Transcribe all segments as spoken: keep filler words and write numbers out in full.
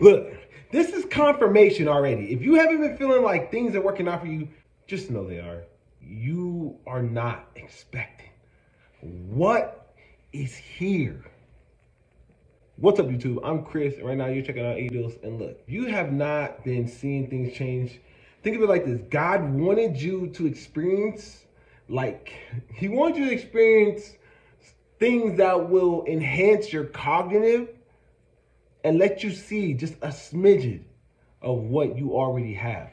Look, this is confirmation already. If you haven't been feeling like things are working out for you, just know they are. You are not expecting what is here. What's up, YouTube? I'm Chris, and right now you're checking out EOTOS. And look, if you have not been seeing things change, think of it like this. God wanted you to experience, like, he wants you to experience things that will enhance your cognitive and let you see just a smidgen of what you already have.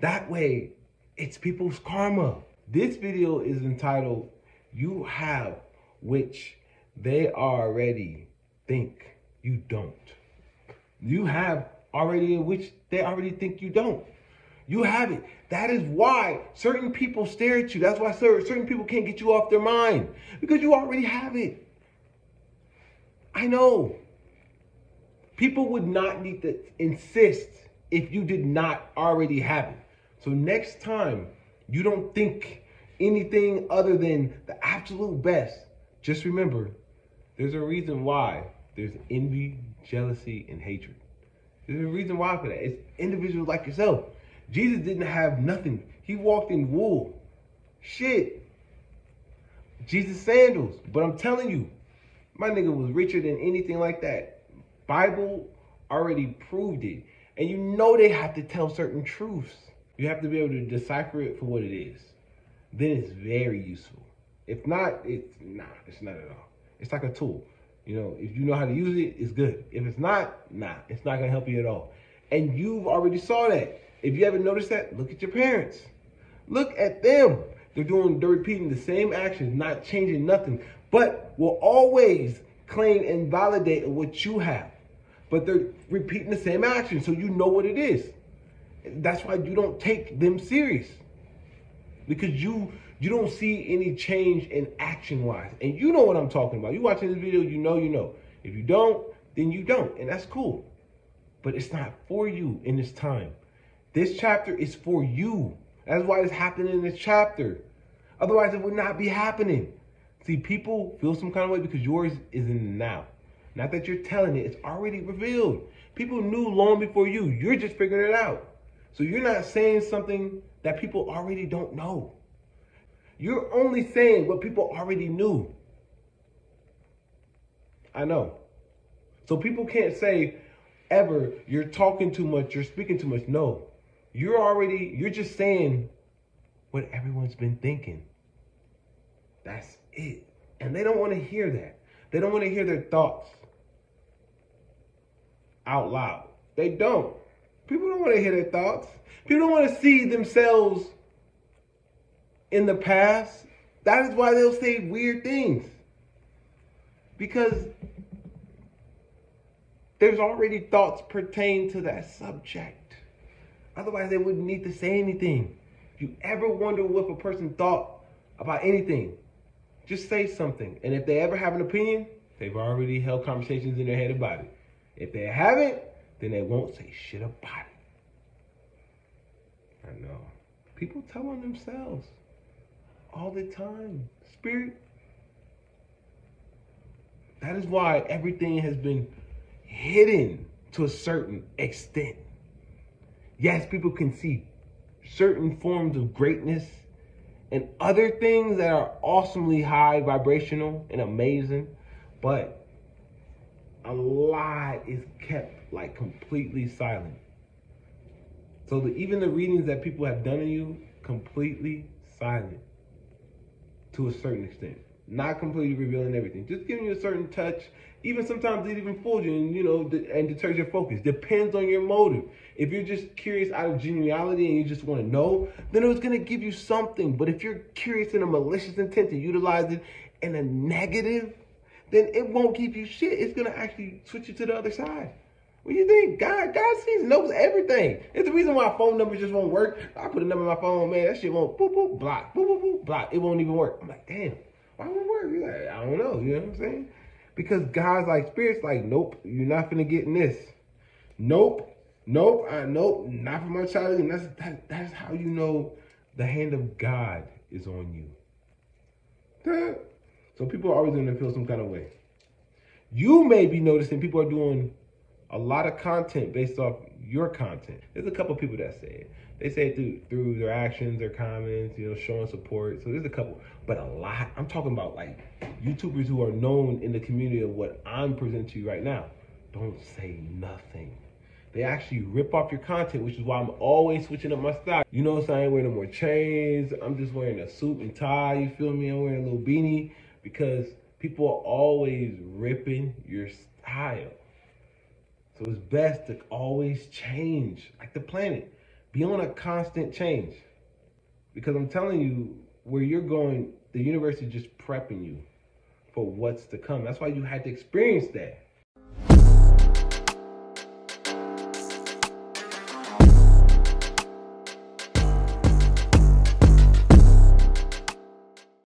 That way, it's people's karma. This video is entitled, "You Have Which They Already Think You Don't." You have already which they already think you don't. You have it. That is why certain people stare at you. That's why certain people can't get you off their mind, because you already have it. I know. People would not need to insist if you did not already have it. So next time you don't think anything other than the absolute best, just remember, there's a reason why there's envy, jealousy, and hatred. There's a reason why for that. It's individuals like yourself. Jesus didn't have nothing. He walked in wool. Shit. Jesus sandals. But I'm telling you, my nigga was richer than anything like that. Bible already proved it. And you know they have to tell certain truths. You have to be able to decipher it for what it is. Then it's very useful. If not, it's nah, it's not at all. It's like a tool. You know, if you know how to use it, it's good. If it's not, nah, it's not gonna help you at all. And you've already saw that. If you haven't noticed that, look at your parents. Look at them. They're doing, they're repeating the same actions, not changing nothing, but will always claim and validate what you have. But they're repeating the same action, so you know what it is. That's why you don't take them serious, because you you don't see any change in action-wise. And you know what I'm talking about. You watching this video, you know you know. If you don't, then you don't, and that's cool. But it's not for you in this time. This chapter is for you. That's why it's happening in this chapter. Otherwise, it would not be happening. See, people feel some kind of way because yours is in the now. Not that you're telling it. It's already revealed. People knew long before you. You're just figuring it out. So you're not saying something that people already don't know. You're only saying what people already knew. I know. So people can't say ever, "You're talking too much, you're speaking too much." No. You're already, you're just saying what everyone's been thinking. That's it. And they don't want to hear that. They don't want to hear their thoughts out loud. They don't. People don't want to hear their thoughts. People don't want to see themselves in the past. That is why they'll say weird things. Because there's already thoughts pertaining to that subject. Otherwise, they wouldn't need to say anything. If you ever wonder what a person thought about anything, just say something. And if they ever have an opinion, they've already held conversations in their head about it. If they haven't, then they won't say shit about it. I know. People tell on themselves all the time. Spirit. That is why everything has been hidden to a certain extent. Yes, people can see certain forms of greatness and other things that are awesomely high vibrational and amazing, but a lot is kept like completely silent. So the, even the readings that people have done on you, completely silent to a certain extent. Not completely revealing everything, just giving you a certain touch. Even sometimes it even fools you, and, you know, and deters your focus. Depends on your motive. If you're just curious out of genuality and you just want to know, then it's going to give you something. But if you're curious in a malicious intent to utilize it in a negative, then it won't give you shit. It's going to actually switch you to the other side. What do you think? God, God sees, knows everything. It's the reason why phone numbers just won't work. I put a number in my phone, man, that shit won't boop, boop, block, boop, boop, boop, block. It won't even work. I'm like, damn. Why would it work? Like, I don't know. You know what I'm saying? Because God's like, spirit's like, nope, you're not finna get in this. Nope, nope, I, nope, not for my child. And that's, that, that's how you know the hand of God is on you. So people are always gonna feel some kind of way. You may be noticing people are doing a lot of content based off your content. There's a couple people that say it. They say it through, through their actions, their comments, you know, showing support. So there's a couple, but a lot. I'm talking about like YouTubers who are known in the community of what I'm presenting to you right now. Don't say nothing. They actually rip off your content, which is why I'm always switching up my style. You notice I ain't wearing no more chains. I'm just wearing a suit and tie, you feel me? I'm wearing a little beanie because people are always ripping your style. So it's best to always change, like the planet. Be on a constant change. Because I'm telling you, where you're going, the universe is just prepping you for what's to come. That's why you had to experience that.